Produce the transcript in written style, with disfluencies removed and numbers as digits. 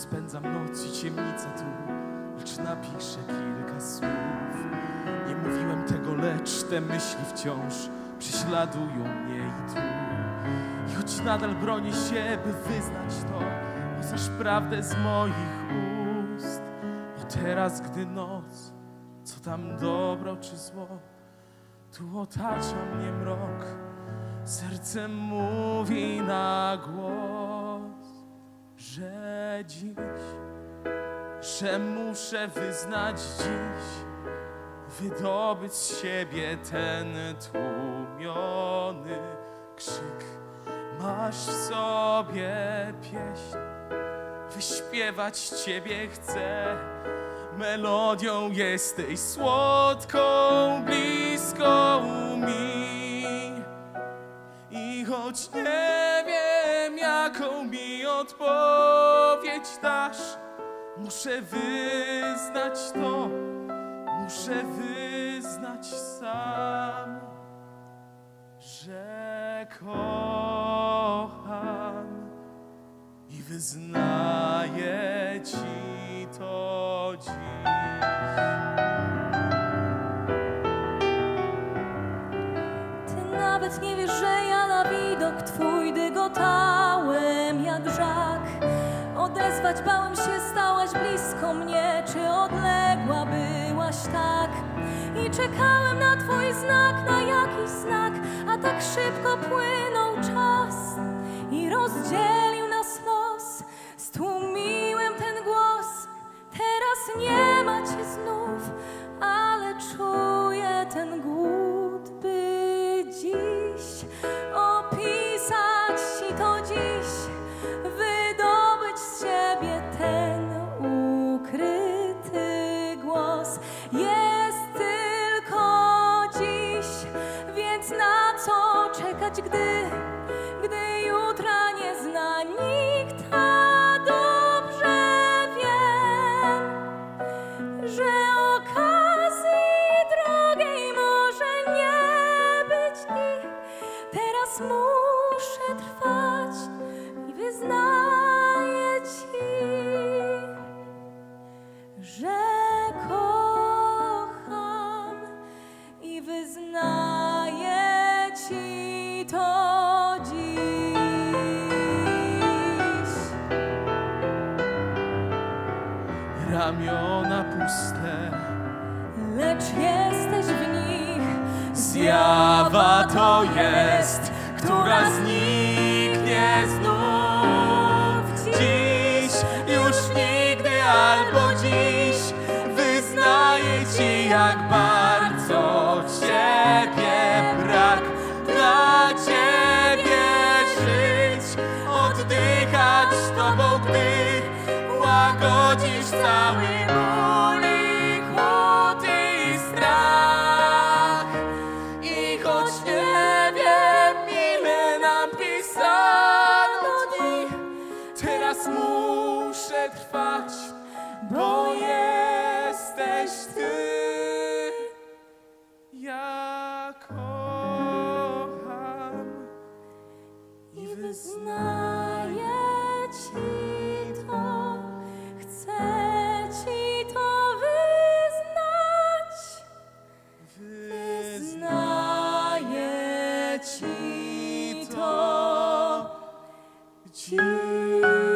spędzam noc i ciemnica tu, lecz napiszę kilka słów. Nie mówiłem tego, lecz te myśli wciąż prześladują mnie i tu. I choć nadal bronię się, by wyznać to, poznasz prawdę z moich ust. Bo teraz, gdy noc, co tam dobro czy zło, tu otacza mnie mrok, serce mówi na głos, że dziś, że muszę wyznać dziś, wydobyć z siebie ten tłumiony krzyk. Masz w sobie pieśń, wyśpiewać Ciebie chcę, melodią jesteś słodką, bliską mi. I choć nie wiem, jaką mi odpowiedź dasz, muszę wyznać to, muszę wyznać sam, że kocham i wyznaję Ci to dziś. Ty nawet nie wiesz, że ja na widok Twój dygotałem jak żak. Odezwać bałem się, stałaś blisko mnie, czy odległa byłaś tak? I czekałem na Twój znak, na jakiś znak, a tak szybko płynął czas i rozdzielił nas los. Stłumiłem ten głos, teraz nie ma Cię znów, ale czuję ten głód, by dziś opisać Ci to dziś, wydobyć z siebie ten ukryty głos. Jest tylko dziś, więc na co czekać, gdy jutra nie zna nikt, a dobrze wiem, że okazji drogiej może nie być i teraz muszę trwać i wyznaję Ci, że kocham i wyznaję Ci to dziś. Ramiona puste, lecz jesteś w nich. Zjawa to jest, która zniknie znów. Dziś, już nigdy albo dziś, wyznaję Ci, jak bardzo Ciebie brak. Dla Ciebie żyć, oddychać Tobą, gdy łagodzisz cały ból i chłód i strach. I choć nie wiem, ile napisano dni, teraz muszę trwać, bo jesteś Ty. Ja kocham i wyznaję Ci to, chcę Ci to wyznać, wyznaję Ci to dziś.